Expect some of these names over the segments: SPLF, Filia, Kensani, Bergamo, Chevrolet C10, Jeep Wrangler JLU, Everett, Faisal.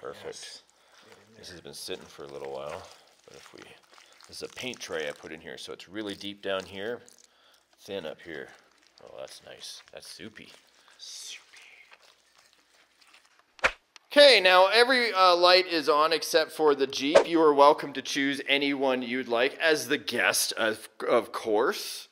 Perfect. Yes. This has been sitting for a little while, but if we, this is a paint tray I put in here, so it's really deep down here, thin up here. Oh, that's nice. That's soupy. Soupy. Okay, now every light is on except for the Jeep. You are welcome to choose any one you'd like as the guest, of course.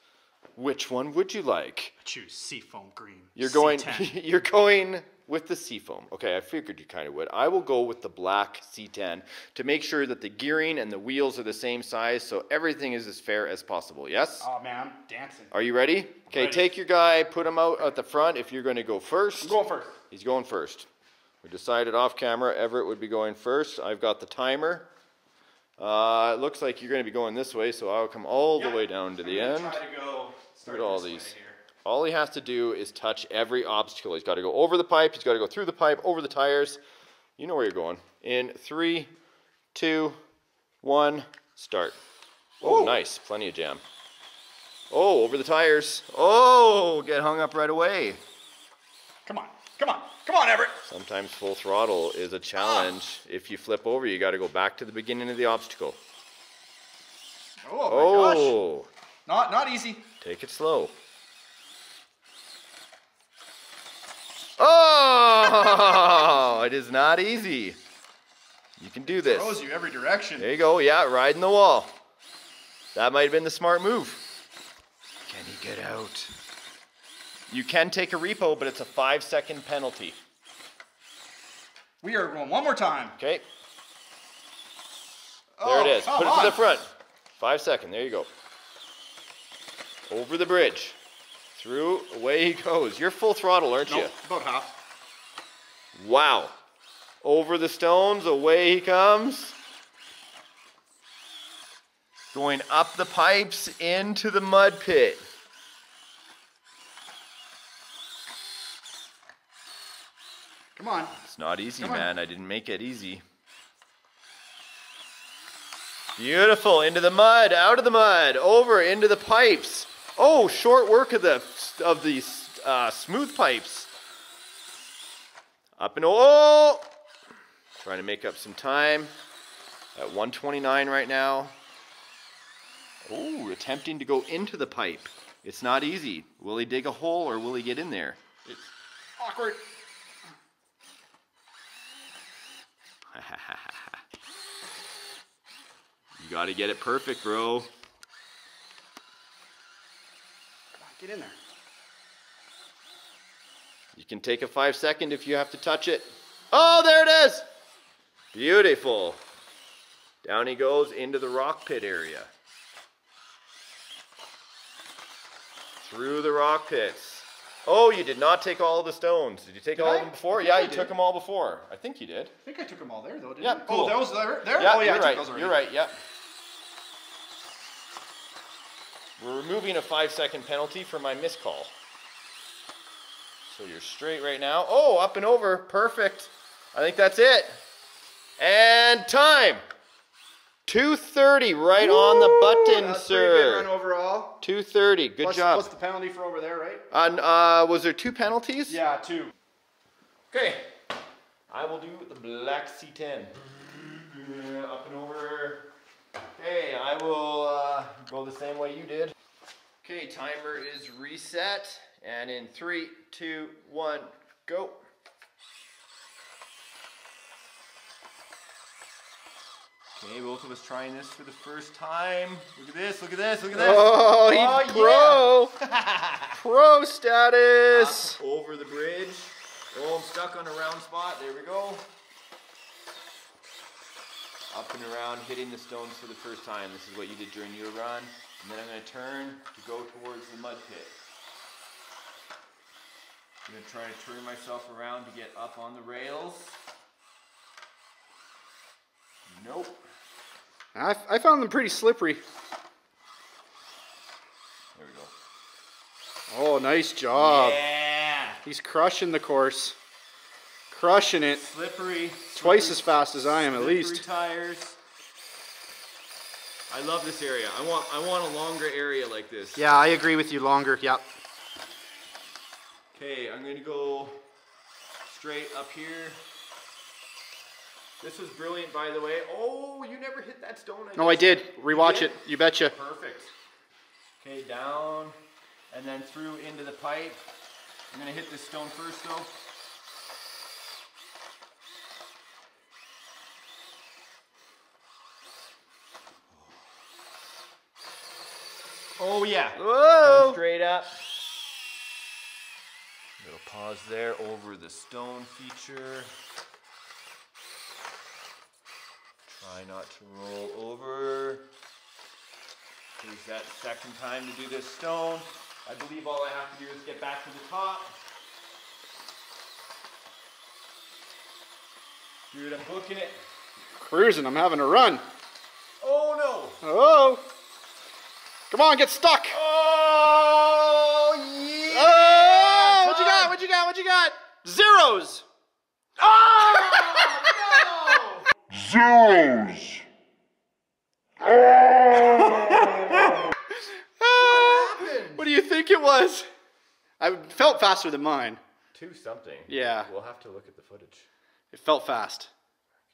Which one would you like? I choose Seafoam Green. You're going. C10. You're going with the Seafoam. Okay, I figured you kind of would. I will go with the black C10 to make sure that the gearing and the wheels are the same size, so everything is as fair as possible. Yes? Oh man, I'm dancing. Are you ready? Okay, ready. Take your guy, put him out at the front. If you're going to go first, I'm going first. He's going first. We decided off camera Everett would be going first. I've got the timer. It looks like you're going to be going this way, so I'll come all the way down to the end. Try to go start all these. Here. All he has to do is touch every obstacle. He's got to go over the pipe. He's got to go through the pipe, over the tires. You know where you're going. In 3, 2, 1, start. Oh, nice. Plenty of jam. Oh, over the tires. Oh, get hung up right away. Come on. Come on. Come on, Everett. Sometimes full throttle is a challenge. If you flip over, you got to go back to the beginning of the obstacle. Oh, my gosh. Not easy. Take it slow. Oh, it is not easy. You can do this. It throws you every direction. There you go. Yeah, riding the wall. That might have been the smart move. Can he get out? You can take a repo, but it's a 5-second penalty. We are going one more time. Okay. Oh, there it is. Put it to the front. 5 seconds. There you go. Over the bridge. Through. Away he goes. You're full throttle, aren't you? About half. Wow. Over the stones. Away he comes. Going up the pipes into the mud pit. Come on. It's not easy, man. I didn't make it easy. Beautiful. Into the mud. Out of the mud. Over into the pipes. Oh, short work of the smooth pipes. Up and oh! Trying to make up some time. At 129 right now. Oh, attempting to go into the pipe. It's not easy. Will he dig a hole or will he get in there? It's awkward. You got to get it perfect, bro. Come on, get in there. You can take a 5-second if you have to touch it. Oh, there it is. Beautiful. Down he goes into the rock pit area. Through the rock pits. Oh, you did not take all the stones. Did you take all of them before? Yeah, you took them all before. I think you did. I think I took them all there, though, didn't I? Cool. Oh, that was there? Yeah, oh, yeah, you're right. You're right, yep. We're removing a 5-second penalty for my miscall. So you're straight right now. Oh, up and over. Perfect. I think that's it. And time. 230 right on the button, sir. Pretty good run overall. 230. Good job. What's the penalty for over there, right? Was there 2 penalties? Yeah, 2. Okay. I will do the black C10. Up and over. Okay, I will go the same way you did. Okay, timer is reset. And in 3, 2, 1, go. Okay, both of us trying this for the first time. Look at this, look at this, look at this. Oh, he's pro. Yeah. Pro status. Up, over the bridge. Oh, I'm stuck on a round spot. There we go. Up and around, hitting the stones for the first time. This is what you did during your run. And then I'm going to turn to go towards the mud pit. I'm going to try to turn myself around to get up on the rails. Nope. I found them pretty slippery. There we go. Oh, nice job. Yeah. He's crushing the course. Crushing it. Slippery. Twice as fast as I am, at least. Slippery tires. I love this area. I want a longer area like this. Yeah, I agree with you. Longer. Yep. Okay, I'm going to go straight up here. This was brilliant, by the way. Oh, you never hit that stone. No, I did. Rewatch it. You betcha. Perfect. Okay, down and then through into the pipe. I'm going to hit this stone first, though. Oh, yeah. Whoa. Come straight up. Little pause there over the stone feature. Try not to roll over. Here's that second time to do this stone. I believe all I have to do is get back to the top. Dude, I'm booking it. Cruising, I'm having a run. Oh no. Oh. Come on, get stuck. Oh, yeah. Oh, what you got, what you got, what you got? Zeros. Oh, no. Zeros. Oh. What do you think it was? I felt faster than mine. 2 something. Yeah. We'll have to look at the footage. It felt fast.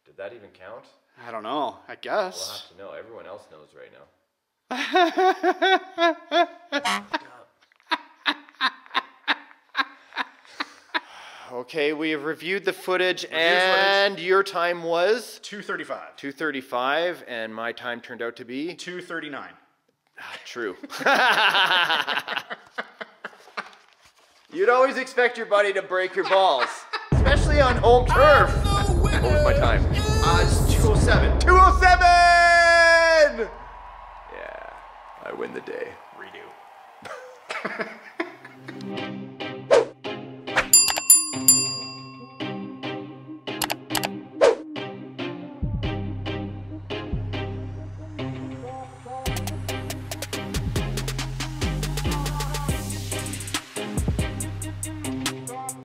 Did that even count? I don't know. I guess. We'll have to know. Everyone else knows right now. Okay, we have reviewed the footage and your time was? 2:35. 2:35 and my time turned out to be? 2:39. True. You'd always expect your buddy to break your balls, especially on home turf. What was my time? It's 2:07. 2:07! Yeah, I win the day. Redo.